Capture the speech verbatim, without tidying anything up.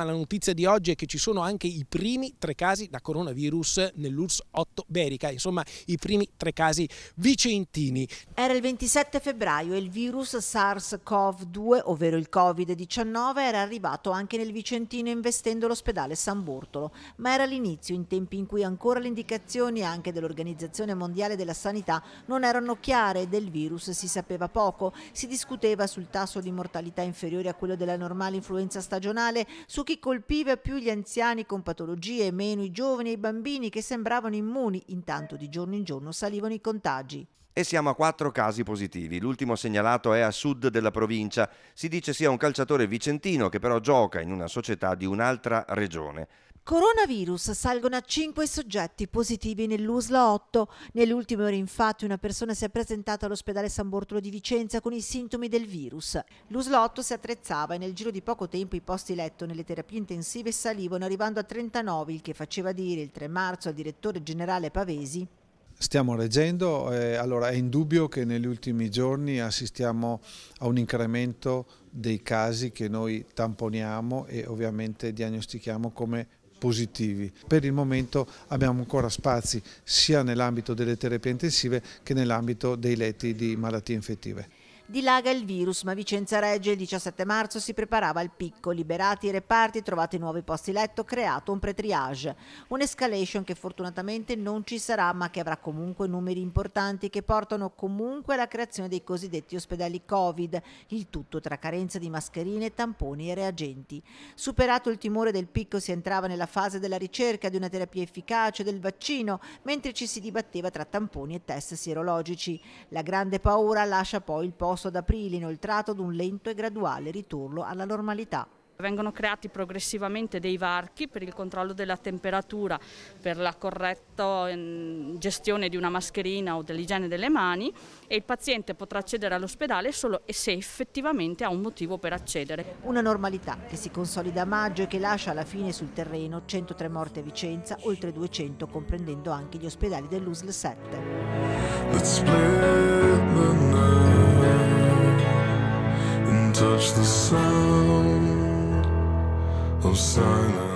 ma la notizia di oggi è che ci sono anche i primi tre casi da coronavirus nell'U R S S otto Berica, insomma i primi tre casi vicentini. Era il ventisette febbraio e il virus SARS-CoV due, ovvero il Covid diciannove, era arrivato anche nel Vicentino investendo l'ospedale San Bortolo, ma era l'inizio, in tempi in cui ancora le indicazioni anche dell'Organizzazione Mondiale della Sanità non erano chiare e del virus si sapeva poco. Si discuteva sul tasso di mortalità inferiore a quello della normale influenza stagionale, su chi colpiva più gli anziani con patologie, meno i giovani e i bambini che sembravano immuni. Intanto di giorno in giorno salivano i contagi. E siamo a quattro casi positivi. L'ultimo segnalato è a sud della provincia. Si dice sia un calciatore vicentino che però gioca in una società di un'altra regione. Coronavirus: salgono a cinque soggetti positivi nell'U S L A otto. Nell'ultima ora infatti una persona si è presentata all'ospedale San Bortolo di Vicenza con i sintomi del virus. L'U S L A otto si attrezzava e nel giro di poco tempo i posti letto nelle terapie intensive salivano, arrivando a trentanove, il che faceva dire il tre marzo al direttore generale Pavesi: stiamo reggendo. Eh, allora è indubbio che negli ultimi giorni assistiamo a un incremento dei casi che noi tamponiamo e ovviamente diagnostichiamo come positivi. Per il momento abbiamo ancora spazi sia nell'ambito delle terapie intensive che nell'ambito dei letti di malattie infettive. Dilaga il virus, ma Vicenza regge. Il diciassette marzo si preparava al picco. Liberati i reparti, trovati nuovi posti letto, creato un pre-triage. Un'escalation che fortunatamente non ci sarà, ma che avrà comunque numeri importanti che portano comunque alla creazione dei cosiddetti ospedali Covid, il tutto tra carenza di mascherine, tamponi e reagenti. Superato il timore del picco si entrava nella fase della ricerca di una terapia efficace, del vaccino, mentre ci si dibatteva tra tamponi e test sierologici. La grande paura lascia poi il posto ad aprile, inoltrato ad un lento e graduale ritorno alla normalità. Vengono creati progressivamente dei varchi per il controllo della temperatura, per la corretta gestione di una mascherina o dell'igiene delle mani, e il paziente potrà accedere all'ospedale solo se effettivamente ha un motivo per accedere. Una normalità che si consolida a maggio e che lascia alla fine sul terreno centotré morti a Vicenza, oltre duecento comprendendo anche gli ospedali dell'U S L sette. Touch the sound of silence.